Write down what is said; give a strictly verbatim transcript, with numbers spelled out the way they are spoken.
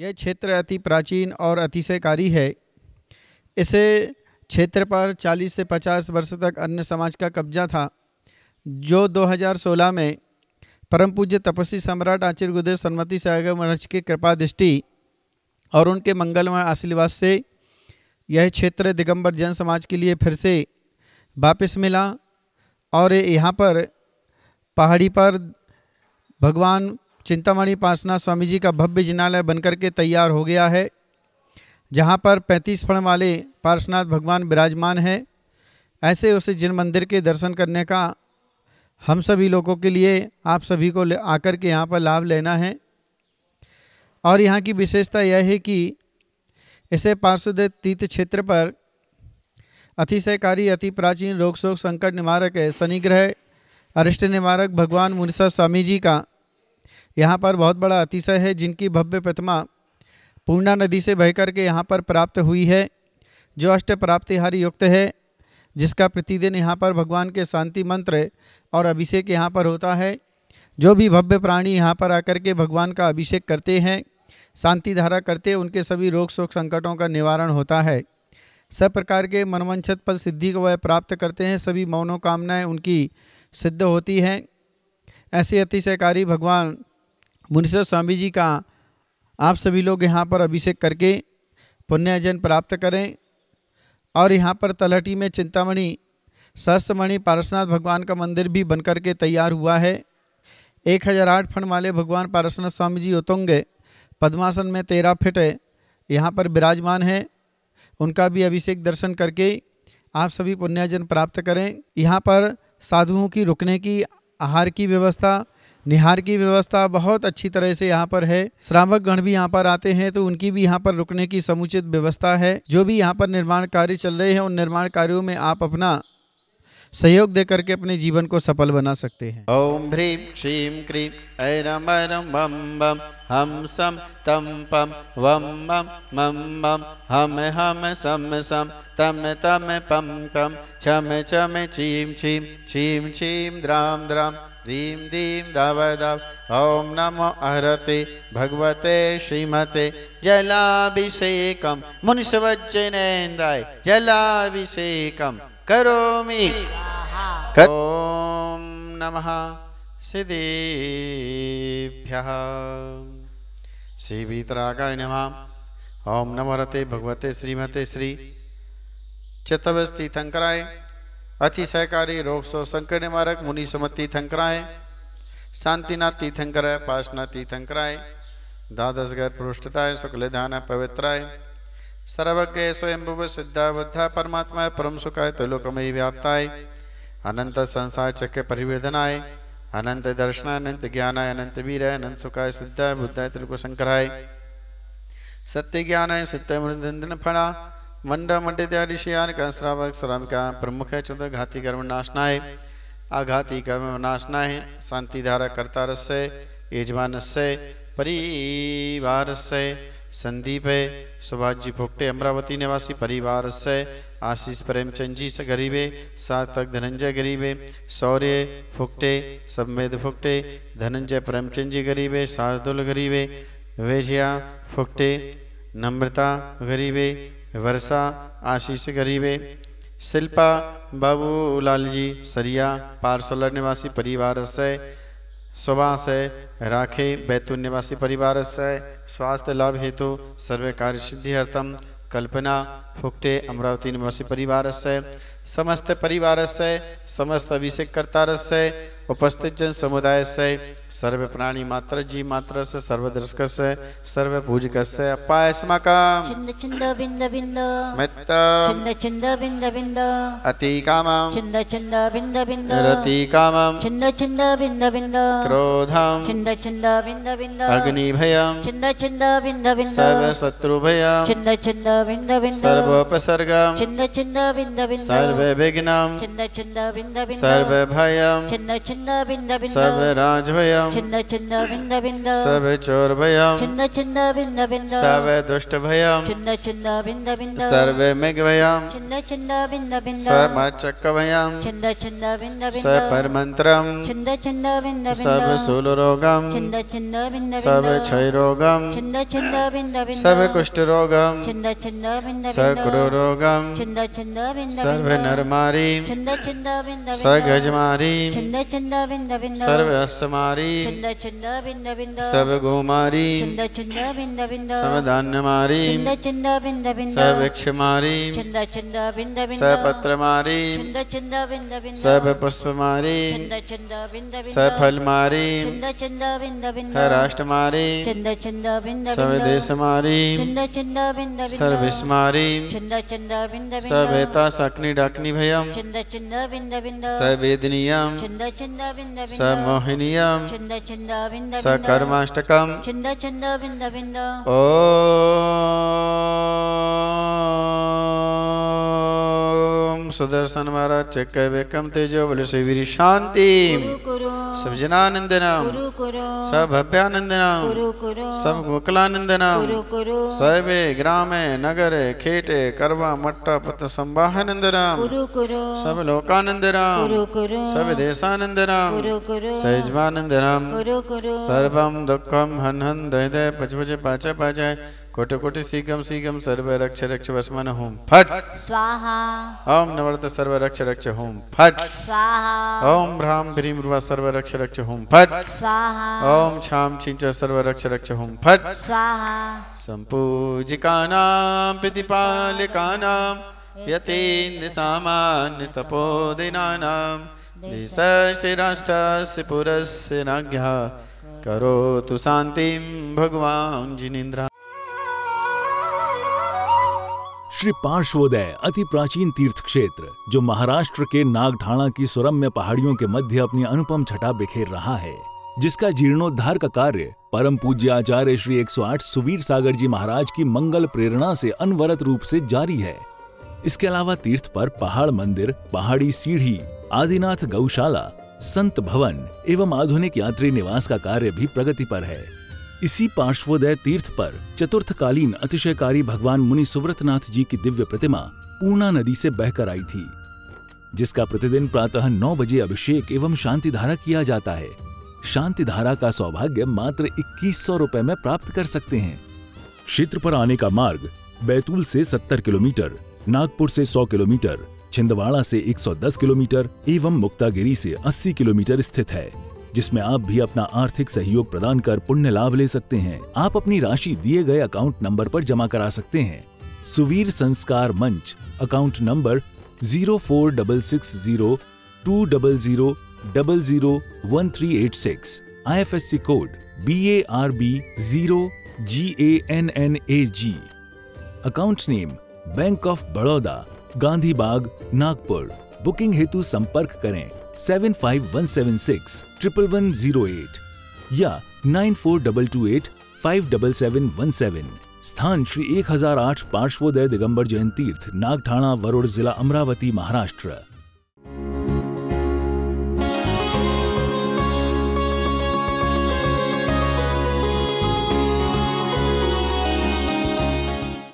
यह क्षेत्र अति प्राचीन और अतिशयकारी है। इसे क्षेत्र पर चालीस से पचास वर्ष तक अन्य समाज का कब्जा था, जो दो हज़ार सोलह में परम पूज्य तपस्वी सम्राट आचार्य गुदेर शमवती सागर महाराज की कृपा दृष्टि और उनके मंगलमय आशीर्वाद से यह क्षेत्र दिगंबर जन समाज के लिए फिर से वापस मिला और यहाँ पर पहाड़ी पर भगवान चिंतामणि पार्श्वनाथ स्वामी जी का भव्य जिनालय बनकर के तैयार हो गया है, जहाँ पर पैंतीस फण वाले पार्श्वनाथ भगवान विराजमान हैं। ऐसे उस जिन मंदिर के दर्शन करने का हम सभी लोगों के लिए आप सभी को आकर के यहाँ पर लाभ लेना है। और यहाँ की विशेषता यह है कि इसे पार्श्वोदय तीर्थ क्षेत्र पर अतिशयकारी अति प्राचीन रोग शोक संकट निवारक है शनि ग्रह अरिष्ट निवारक भगवान मुनसार स्वामी जी का यहाँ पर बहुत बड़ा अतिशय है, जिनकी भव्य प्रतिमा पूर्णा नदी से बहकर के यहाँ पर प्राप्त हुई है, जो अष्ट प्राप्तिहारी युक्त है, जिसका प्रतिदिन यहाँ पर भगवान के शांति मंत्र और अभिषेक यहाँ पर होता है। जो भी भव्य प्राणी यहाँ पर आकर के भगवान का अभिषेक करते हैं, शांतिधारा करते, उनके सभी रोग शोक संकटों का निवारण होता है। सब प्रकार के मनवांछित फल सिद्धि को वह प्राप्त करते हैं, सभी मनोकामनाएं उनकी सिद्ध होती हैं। ऐसे अतिशयकारी भगवान मुनिसर स्वामी जी का आप सभी लोग यहाँ पर अभिषेक करके पुण्यजन प्राप्त करें। और यहाँ पर तलहटी में चिंतामणि सहस्त्रमणि पार्श्वनाथ भगवान का मंदिर भी बनकर के तैयार हुआ है। एक हज़ार आठ फण वाले भगवान पार्श्वनाथ स्वामी जी उतुंग पद्मासन में तेरह फिट यहाँ पर विराजमान है, उनका भी अभिषेक दर्शन करके आप सभी पुण्यजन प्राप्त करें। यहाँ पर साधुओं की रुकने की, आहार की व्यवस्था, निहार की व्यवस्था बहुत अच्छी तरह से यहाँ पर है। श्रावक गण भी यहाँ पर आते हैं तो उनकी भी यहाँ पर रुकने की समुचित व्यवस्था है। जो भी यहाँ पर निर्माण कार्य चल रहे हैं, उन निर्माण कार्यों में आप अपना सहयोग दे करके अपने जीवन को सफल बना सकते हैं। ओम भ्रीम श्रीम क्रीम ऐरम ऐरम बम बम हम सम तम पम वम मम मम मम हम हम सम सम तम तम पम पम छम छम छीम छीम छीम छीम द्राम द्राम दीम दीम दाव दाव। ओम नमो अर्हते भगवते श्रीमते जलाभिषेकम मुनिसवज्जनेन्द्राय जलाभिषेकम करोमि। ओम नमः सिद्धेभ्यः श्रीवीतरागाय नमः। ओम नमो रते भगवते श्रीमते श्री चित्तवस्तीर्थंकराय अतिशयकारी रोग सो संकट निवारक मुनि सुमति तीर्थंकराय शांतिनाथ तीर्थंकराय पार्श्वनाथ तीर्थंकराय द्वादशगर पृष्ठताय शुक्लधान पवित्राय सर्वज्ञ स्वयंभुव सिद्धा बुद्धा परमात्मा परम सुखाय त्रिलोकमयी व्याप्ताय अनंत संसार चक्र परिवर्धनाय अनंत दर्शनाय अनंत ज्ञानाय अनंत वीराय अनंत सुखाय सिद्धाय बुद्धाय त्रिलोक शंकराय सत्य ज्ञानाय सत्य मृदन फणा मंड मंडित्या ऋषियान कंसरावक श्रामिका प्रमुख है चंद्र घाती कर्म नाशनाय आघाती कर्म नाशनाय शांतिधारा कर्तार से यजमान से परिवार से संदीप है सुभाषजी भोक्टे अमरावती निवासी परिवार से आशीष प्रेमचंद जी से गरीबे सार्थक धनंजय गरीबे शौर्य फुकटे सबमेद फुकटे धनंजय प्रेमचंद जी गरीबे शार्दुल गरीबे वेजिया फुकटे नम्रता गरीबे वर्षा आशीष गरीबे शिल्पा बाबूलाल जी सरिया पारसोलर निवासी परिवार से सुभाष है राखे बैतूल निवासी परिवार से स्वास्थ्य लाभ हेतु सर्व कार्य सिद्धिहर्तम कल्पना फुकटे अमरावती निवासी परिवार से समस्त परिवार से समस्त अभिषेक कर्तार से उपस्थित जन समुदाय से सर्व प्राणी मात्र जी मात्र से सर्व दर्शक से सर्व पूजक से अपाय समाकम छिंद छिंद बिंद बिंद मित्तम छिंद छिंद बिंद बिंद अति कामम छिंद छिंद बिंद बिंद रति कामम छिंद छिंद बिंद बिंद क्रोधम छिंद छिंद बिंद बिंद अग्नि भयम छिंद छिंद बिंद बिंद सर्व शत्रु भयम छिंद छिंद बिंद बिंद सर्व उपसर्गम छिंद छिंद बिंद बिंद सर्वविघ्नं छिन्न छिन्न भिन्न भिन्न सर्वभयं छिन्न छिन्न भिन्न भिन्न सर्वराजभयं छिन्न छिन्न भिन्न भिन्न सर्वचोरभयं छिन्न छिन्न भिन्न भिन्न सर्वदुष्टभयं छिन्न छिन्न भिन्न भिन्न सर्वमेघभयं छिन्न छिन्न भिन्न भिन्न सर्वमाचक्रभयं छिन्न छिन्न भिन्न भिन्न सर्वपरमन्त्रं छिन्न छिन्न भिन्न भिन्न सर्वशूलरोगं छिन्न छिन्न भिन्न भिन्न सर्वक्षयरोगं छिन्न छिन्न भिन्न भिन्न सर्वकुष्ठरोगं छिन्न छिन्न भिन्न भिन्न सर्वक्रूरोगं छिन्न छिन्न भिन्न सर्व नरमारी छिन्न छिन्न भिन्न भिन्न सगजमारी छिन्न छिन्न भिन्न भिन्न सर्व असमारी छिन्न छिन्न भिन्न भिन्न सर्व गोमारी छिन्न छिन्न भिन्न भिन्न सर्व धान्यमारी छिन्न छिन्न भिन्न भिन्न सर्व वृक्षमारी छिन्न छिन्न भिन्न भिन्न सर्व पत्रमारी छिन्न छिन्न भिन्न भिन्न सर्व पुष्पमारी छिन्न छिन्न भिन्न भिन्न सर्व फलमारी छिन्न छिन्न भिन्न भिन्न सर्व राष्ट्रमारी छिन्न छिन्न भिन्न भिन्न सर्व देशमारी छिन्न छिन्न भिन्न भिन्न सर्व विस्मारी छिन्न छिन्न भिन्न भिन्न सर्वेता सकनी डाकनी भयम छिन्न छिन्न भिन्न भिन्न सर्वेदनीयम छिन्न छिन्न भिन्न भिन्न सर्वमोहिनीयम छिन्न छिन्न भिन्न भिन्न सकर्माष्टकम छिन्न छिन्न भिन्न भिन्न ओम सुदर्शन महाराज चक्र वेकम तेजो बल सुवीर शांति सब जनानंदनम सब भव्यानंदनम सब गोकलानंदनम सर्वे ग्रामे नगरे खेटे करवा मट्टा पत्र संवाहनंदनम सब लोकानंदनम सब देशानंदनम सहजमानंदनम सर्वम दुखम हन हन दय दय पचपच पाच पाच कोटि कोटि सीकम सीकम सर्व रक्ष रक्ष वस्मन होम फट स्वाहा ओम नवरत सर्व रक्ष रक्ष होम फट स्वाहा ओम भ्राम भ्रीम रुवा सर्व रक्ष रक्ष होम फट स्वाहा ओम छाम छिंच सर्व रक्ष रक्ष होम फट स्वाहा संपूजिकानां प्रतिपालिकानां यतीन्द्र सामान्य तपोदिनानां देशस्य राष्ट्रस्य पुरस्य नाज्ञा करोतु शांतिं भगवान जिनेन्द्र। श्री पार्श्वोदय अति प्राचीन तीर्थ क्षेत्र जो महाराष्ट्र के नागठाणा की सुरम्य पहाड़ियों के मध्य अपनी अनुपम छटा बिखेर रहा है, जिसका जीर्णोद्धार का कार्य परम पूज्य आचार्य श्री एक सौ आठ सुवीर सागर जी महाराज की मंगल प्रेरणा से अनवरत रूप से जारी है। इसके अलावा तीर्थ पर पहाड़ मंदिर, पहाड़ी सीढ़ी, आदिनाथ गौशाला, संत भवन एवं आधुनिक यात्री निवास का कार्य भी प्रगति पर है। इसी पार्श्वोदय तीर्थ पर चतुर्थकालीन अतिशयकारी भगवान मुनि सुव्रतनाथ जी की दिव्य प्रतिमा पूर्णा नदी से बहकर आई थी, जिसका प्रतिदिन प्रातः नौ बजे अभिषेक एवं शांतिधारा किया जाता है। शांतिधारा का सौभाग्य मात्र इक्कीस सौ रुपए में प्राप्त कर सकते हैं। क्षेत्र पर आने का मार्ग बैतूल से सत्तर किलोमीटर, नागपुर से सौ किलोमीटर, छिंदवाड़ा से एक सौ दस किलोमीटर एवं मुक्तागिरी से अस्सी किलोमीटर स्थित है, जिसमें आप भी अपना आर्थिक सहयोग प्रदान कर पुण्य लाभ ले सकते हैं। आप अपनी राशि दिए गए अकाउंट नंबर पर जमा करा सकते हैं। Suvir Sanskar Manch account number zero four double six zero two double zero double zero one three eight six, I F S C code B A R B zero G A N N A G, account name bank of Baroda, Gandhi Bagh, Nagpur. Booking हेतु संपर्क करें seven five one seven six triple one zero eight, या nine four double two eight five double seven one seven. स्थान श्री एक हजार आठ पार्श्वोदय दिगंबर जैन तीर्थ, नागठाणा, वरुड़ जिला, अमरावती, महाराष्ट्र।